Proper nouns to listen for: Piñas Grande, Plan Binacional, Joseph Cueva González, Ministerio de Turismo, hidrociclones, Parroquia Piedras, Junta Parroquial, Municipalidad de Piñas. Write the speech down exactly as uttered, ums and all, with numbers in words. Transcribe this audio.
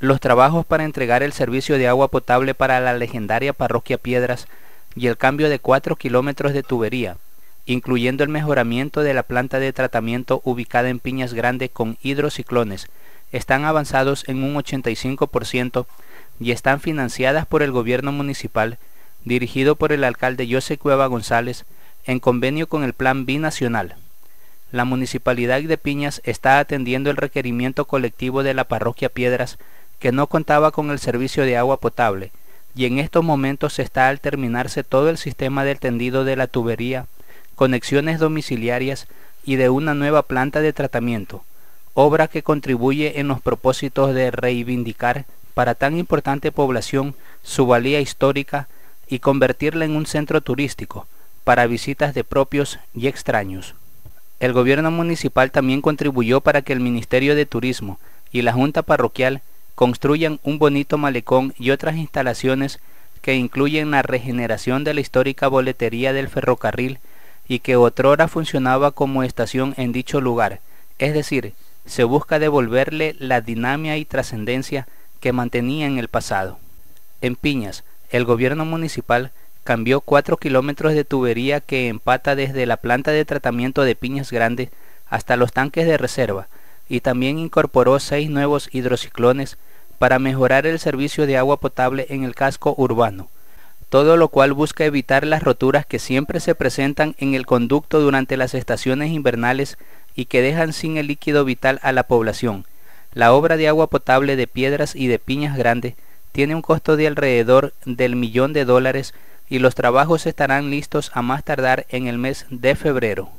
Los trabajos para entregar el servicio de agua potable para la legendaria Parroquia Piedras y el cambio de cuatro kilómetros de tubería, incluyendo el mejoramiento de la planta de tratamiento ubicada en Piñas Grande con hidrociclones, están avanzados en un ochenta y cinco por ciento y están financiadas por el gobierno municipal, dirigido por el alcalde Joseph Cueva González, en convenio con el Plan Binacional. La Municipalidad de Piñas está atendiendo el requerimiento colectivo de la Parroquia Piedras, que no contaba con el servicio de agua potable, y en estos momentos está al terminarse todo el sistema del tendido de la tubería, conexiones domiciliarias y de una nueva planta de tratamiento, obra que contribuye en los propósitos de reivindicar para tan importante población su valía histórica y convertirla en un centro turístico para visitas de propios y extraños. El gobierno municipal también contribuyó para que el Ministerio de Turismo y la Junta Parroquial construyan un bonito malecón y otras instalaciones que incluyen la regeneración de la histórica boletería del ferrocarril y que otrora funcionaba como estación en dicho lugar, es decir, se busca devolverle la dinámica y trascendencia que mantenía en el pasado. En Piñas, el gobierno municipal cambió cuatro kilómetros de tubería que empata desde la planta de tratamiento de Piñas Grande hasta los tanques de reserva y también incorporó seis nuevos hidrociclones para mejorar el servicio de agua potable en el casco urbano, todo lo cual busca evitar las roturas que siempre se presentan en el conducto durante las estaciones invernales y que dejan sin el líquido vital a la población. La obra de agua potable de Piedras y de Piñas Grande tiene un costo de alrededor del millón de dólares y los trabajos estarán listos a más tardar en el mes de febrero.